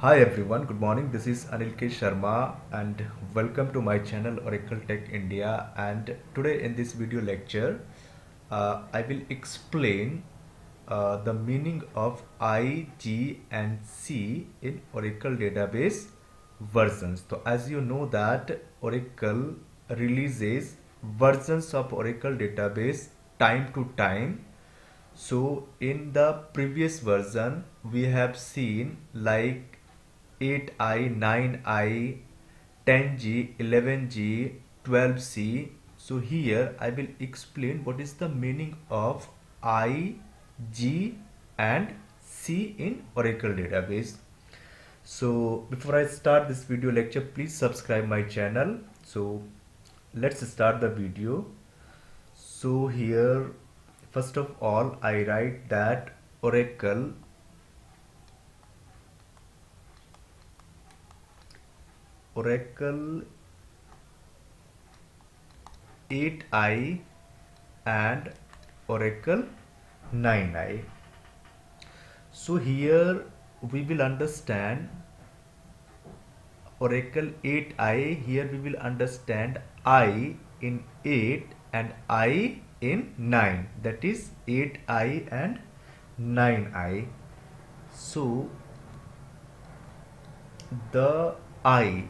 Hi everyone, good morning. This is Anil K Sharma and welcome to my channel Oracle Tech India. And today in this video lecture, I will explain the meaning of I, G and C in Oracle database versions. So as you know that Oracle releases versions of Oracle database time to time. So in the previous version, we have seen like 8i, 9i, 10g, 11g, 12c. So here I will explain what is the meaning of I, G and C in Oracle database. So before I start this video lecture, please subscribe my channel. So let's start the video. So here first of all I write that Oracle Oracle 8i and Oracle 9i. So here we will understand Oracle 8i. Here we will understand I in 8 and I in 9. That is 8i and 9i. So the I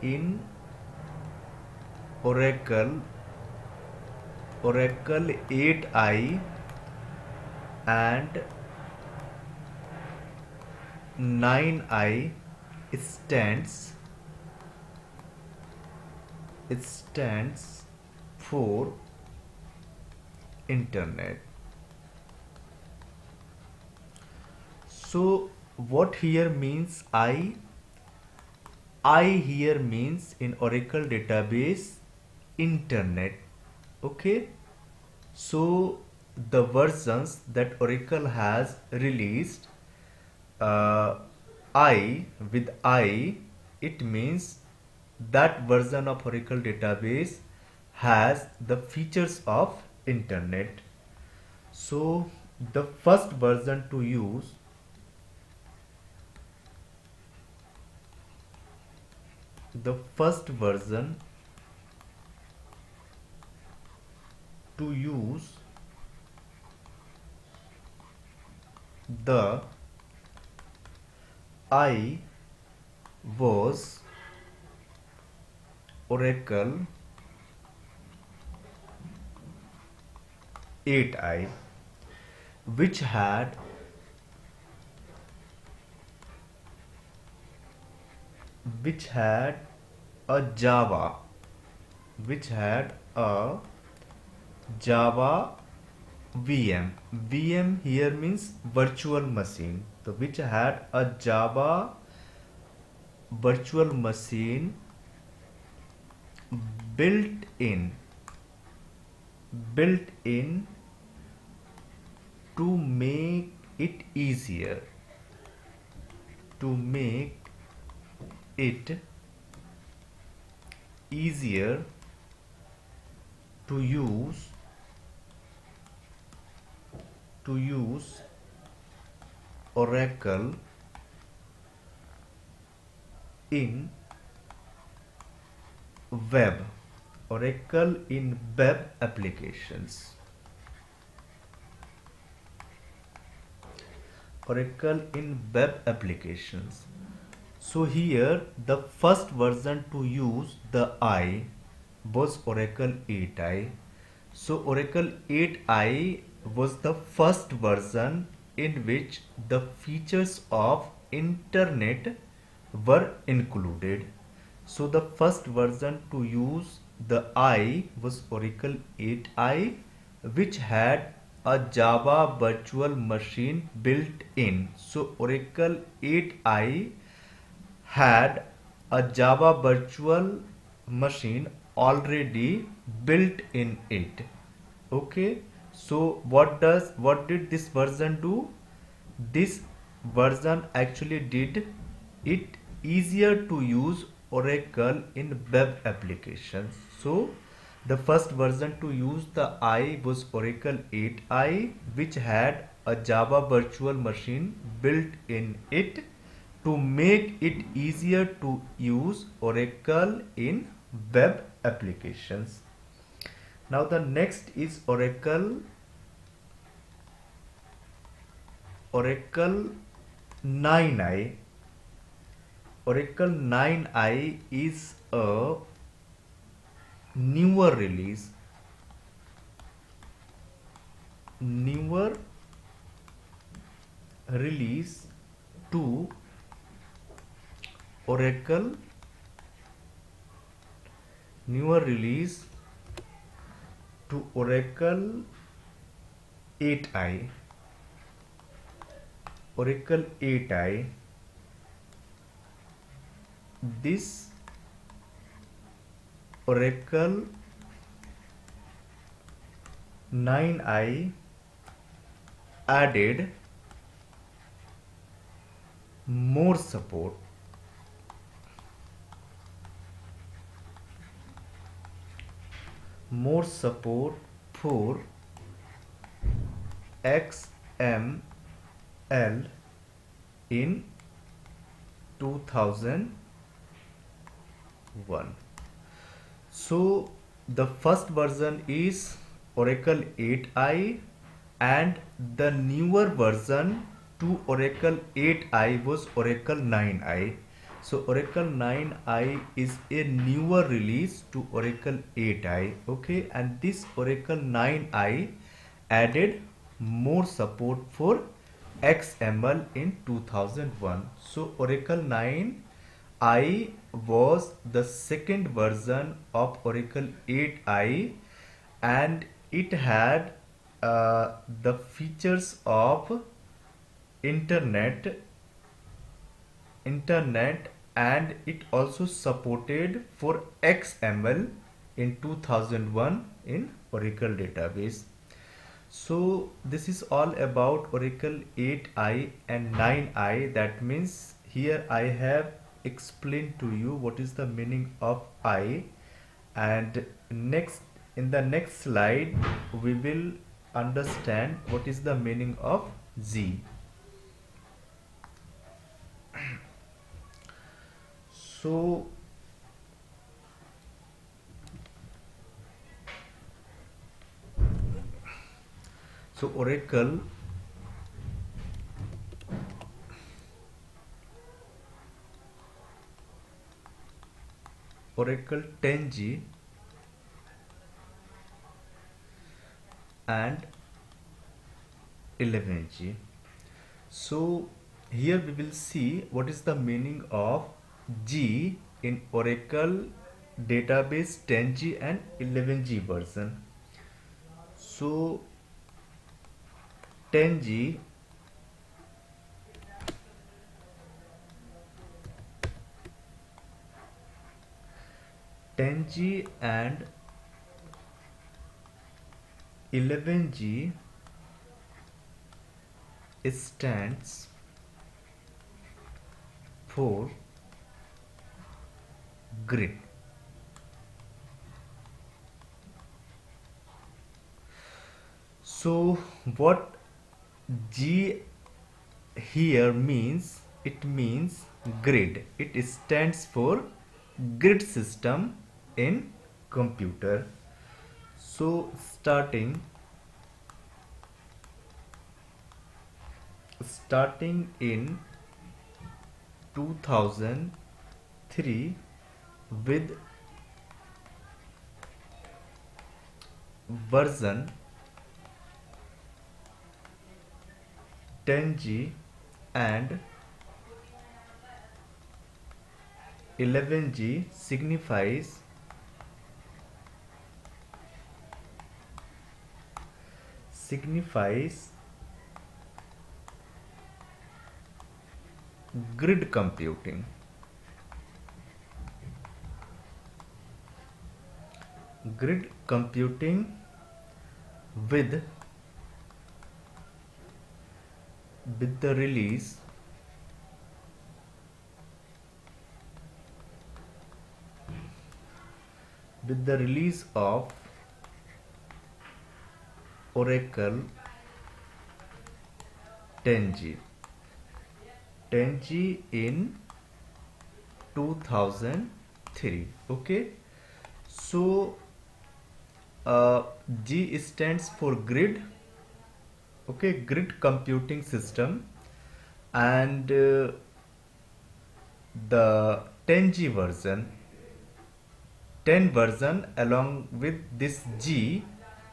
in Oracle 8i and 9i stands for internet. So what here means I? I here means in Oracle database internet. Okay, so the versions that Oracle has released, I with I, it means that version of Oracle database has the features of internet. So the first version to use the I was Oracle 8i, which had a Java VM here means virtual machine. So which had a Java virtual machine built in to make it easier to use Oracle in web applications. So here the first version to use the I was Oracle 8i. So Oracle 8i was the first version in which the features of internet were included. So the first version to use the I was Oracle 8i, which had a Java virtual machine built in. So Oracle 8i had a Java virtual machine already built in it. Okay, so what did this version do? This version actually did it easier to use Oracle in web applications. So the first version to use the I was Oracle 8i, which had a Java virtual machine built in it to make it easier to use Oracle in web applications. Now the next is Oracle 9i. Oracle 9i is a newer release. To Oracle, newer release to Oracle 8i. Oracle 8i. This Oracle 9i added more support for XML in 2001. So the first version is Oracle 8i and the newer version to Oracle 8i was Oracle 9i. So Oracle 9i is a newer release to Oracle 8i. Okay, and this Oracle 9i added more support for XML in 2001. So Oracle 9i was the second version of Oracle 8i and it had the features of internet and it also supported for XML in 2001 in Oracle database. So this is all about Oracle 8i and 9i. That means here I have explained to you what is the meaning of I, and in the next slide we will understand what is the meaning of G. So Oracle 10g and 11g. So here we will see what is the meaning of G in Oracle database 10g and 11g version. So 10g and 11g stands for grid. So what G here means? It means grid. It stands for grid system in computer. So starting in 2003 with version 10g and 11g signifies grid computing. Grid computing with the release 11g 10g in 2003. Okay, so G stands for grid. Okay, grid computing system, and the 10g version, 10 version along with this G,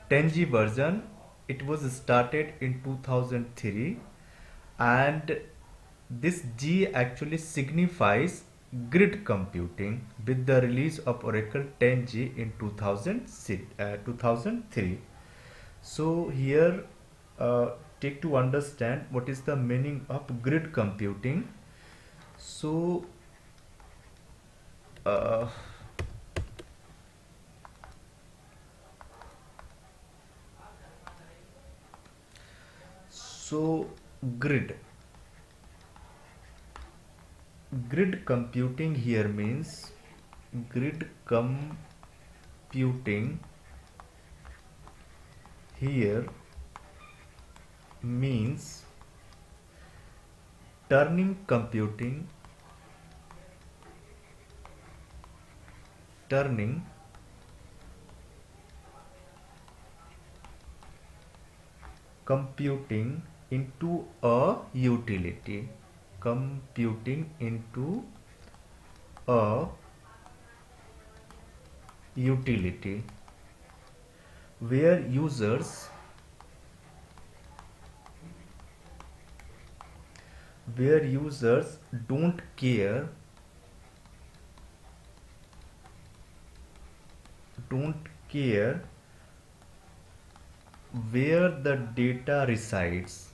10g version, it was started in 2003, and this G actually signifies grid computing with the release of Oracle 10g in 2003. So here take to understand what is the meaning of grid computing. So grid computing here means turning computing, computing into a utility, where users don't care where the data resides,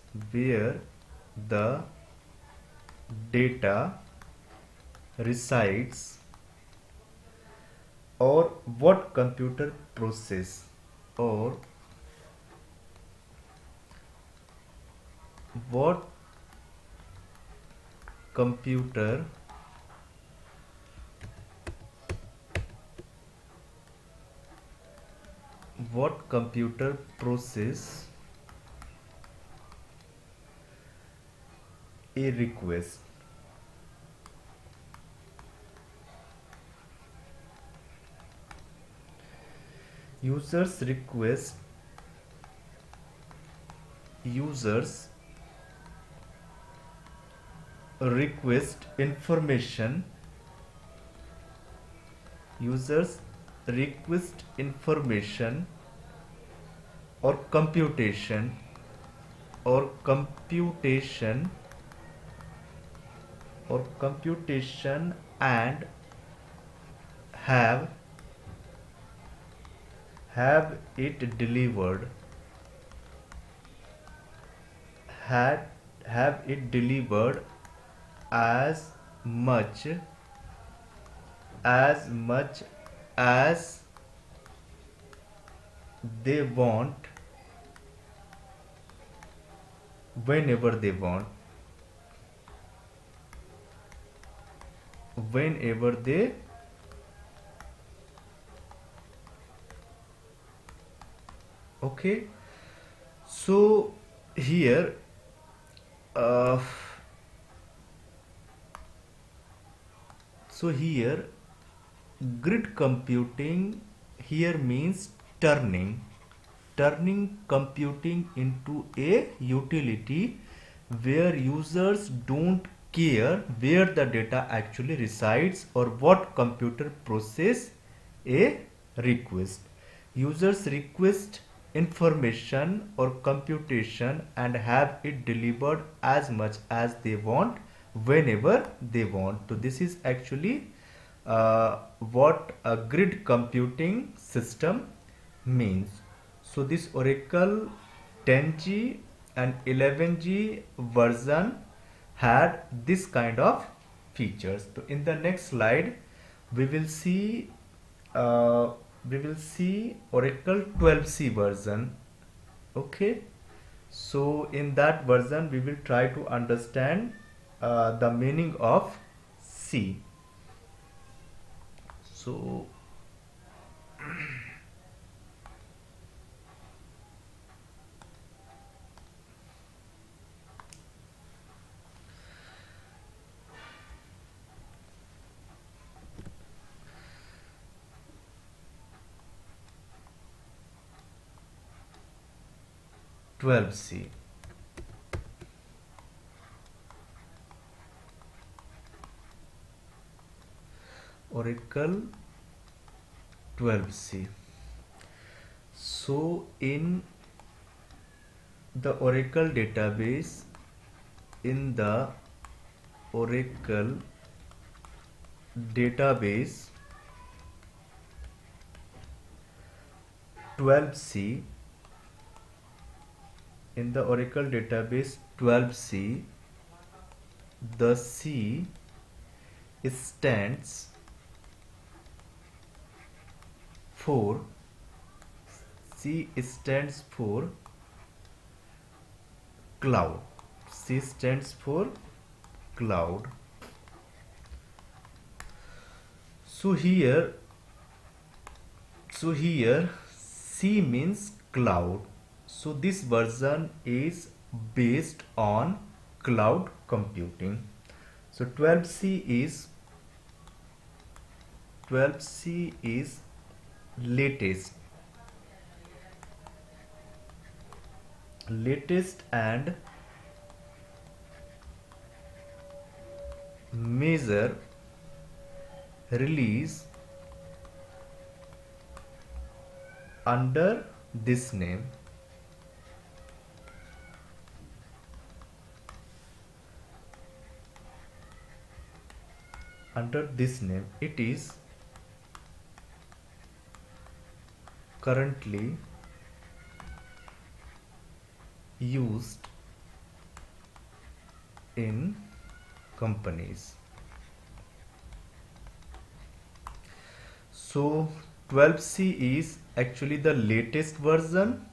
or what computer process or what computer process a request. Users request information or computation and have it delivered as much as they want, whenever they want, okay. So here grid computing here means turning computing into a utility where users don't care where the data actually resides or what computer process a request. Users request information or computation and have it delivered as much as they want, whenever they want. So this is actually what a grid computing system means. So this Oracle 10g and 11g version had this kind of features. So in the next slide we will see Oracle 12c version. Okay, so in that version we will try to understand the meaning of C. So 12c. Oracle 12c. So in the Oracle database, in the Oracle database, 12c, in the Oracle database 12c, the C stands for, C stands for cloud. C stands for cloud. So here C means cloud. So this version is based on cloud computing. So 12c is latest and major release under this name. Under this name, it is currently used in companies. So 12c is actually the latest version,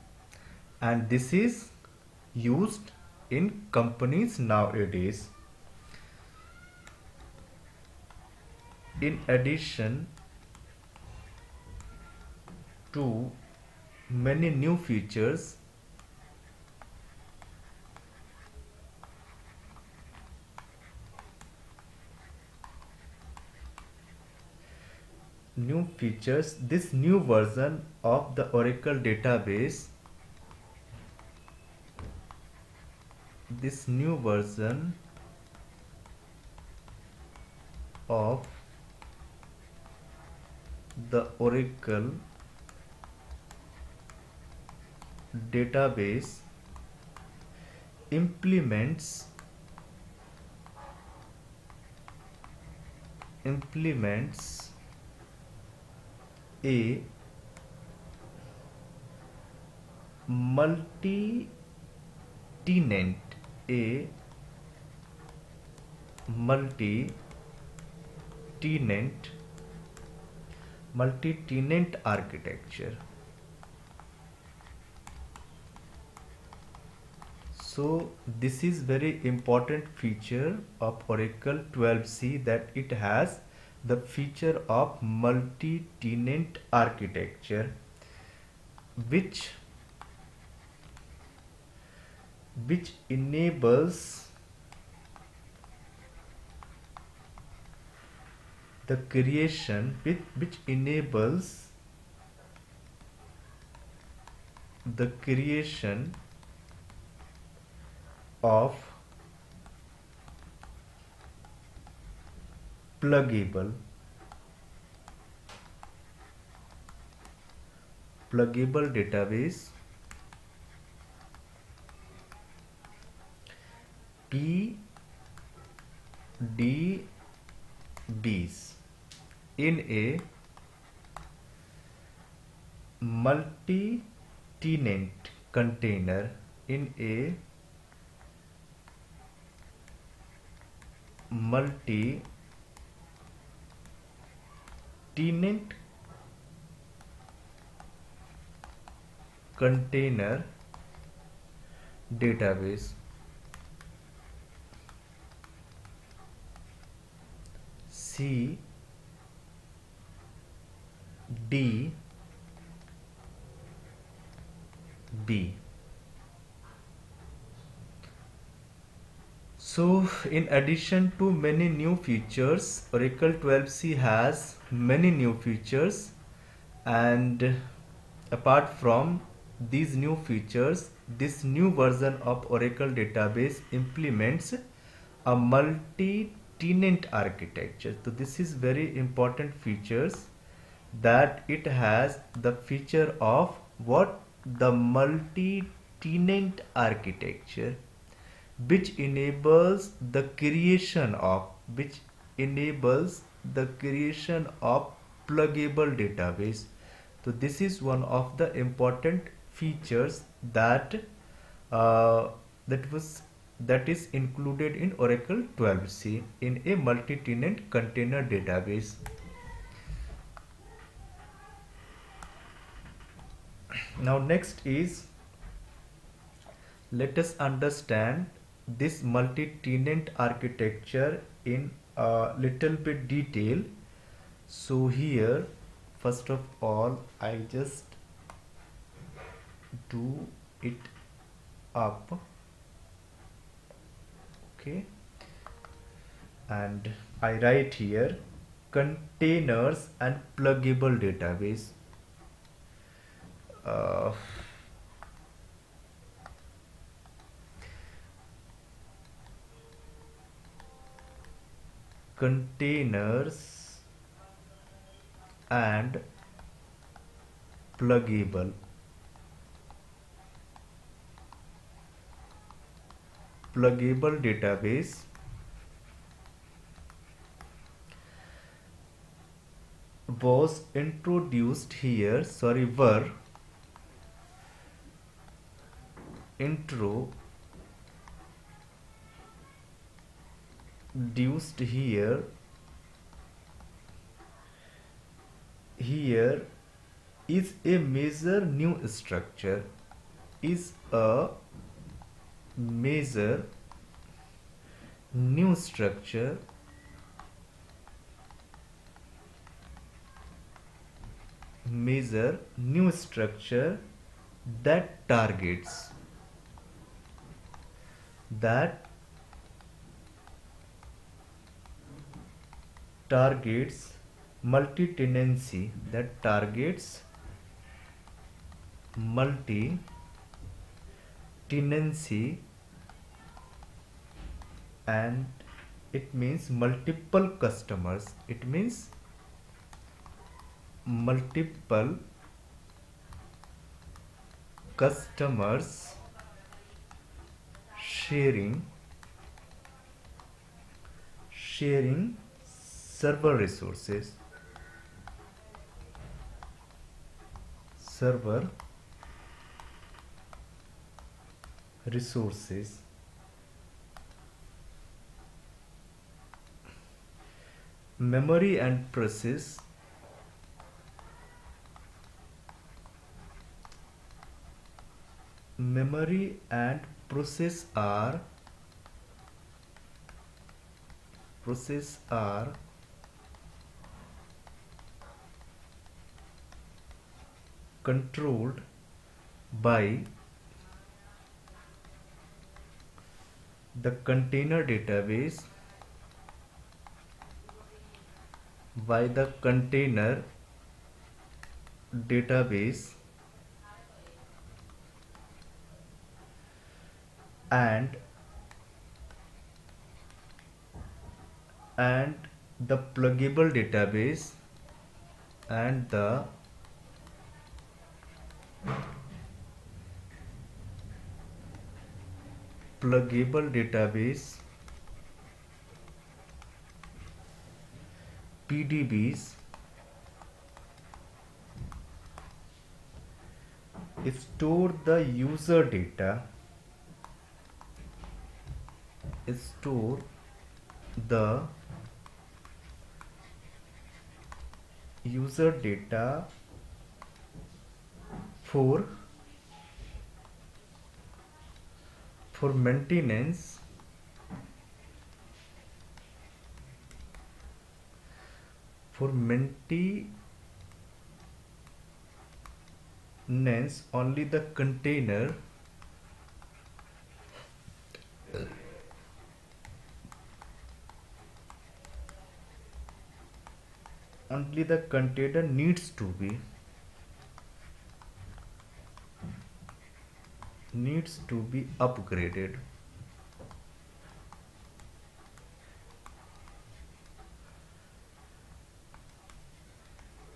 and this is used in companies nowadays. In addition to many new features, this new version of the Oracle database, this new version of the Oracle database implements a multi-tenant architecture. So this is very important feature of Oracle 12c, that it has the feature of multi-tenant architecture, which enables the creation, which enables the creation of pluggable database, PDBs, in a multi-tenant container, in a multi-tenant container database. CDB. So in addition to many new features, Oracle 12c has many new features, and apart from these new features, this new version of Oracle database implements a multi-tenant architecture. So this is very important features, that it has the feature of what? The multi-tenant architecture, which enables the creation of pluggable database. So this is one of the important features that that is included in Oracle 12c in a multi-tenant container database. Now next is, let us understand this multi-tenant architecture in a little bit detail. So here first of all I just do it up, okay, and I write here containers and pluggable database. Containers and pluggable. Pluggable database was introduced here, sorry, were introduced here is a major new structure, major new structure that targets multi-tenancy, and it means multiple customers, it means multiple customers sharing server resources. Memory and process are controlled by the container database and the pluggable database and the PDBs store the user data for maintenance, only the container needs to be needs to be upgraded.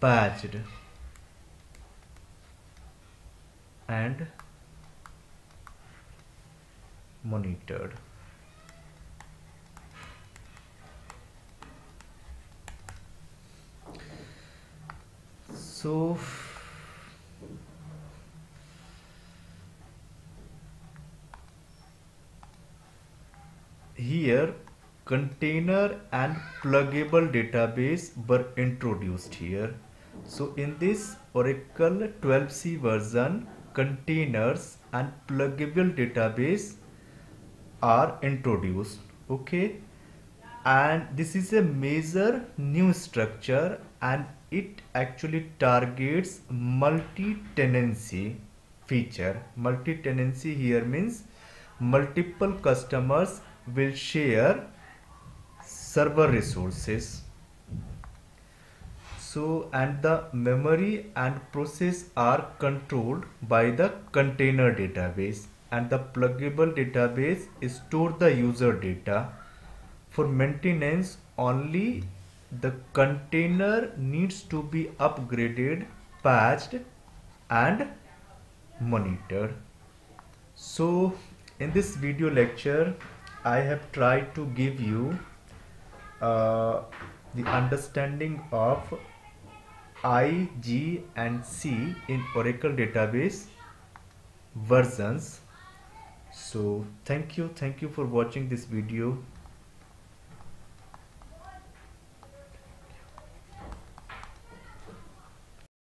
Patched and monitored. So here container and pluggable database were introduced here. So in this Oracle 12c version, containers and pluggable database are introduced. Okay, and this is a major new structure and it actually targets multi-tenancy feature. Multi-tenancy here means multiple customers will share server resources. So, and the memory and process are controlled by the container database, and the pluggable database stores the user data. For maintenance, only the container needs to be upgraded, patched and monitored. So, in this video lecture, I have tried to give you the understanding of I, G and C in Oracle database versions. So thank you for watching this video.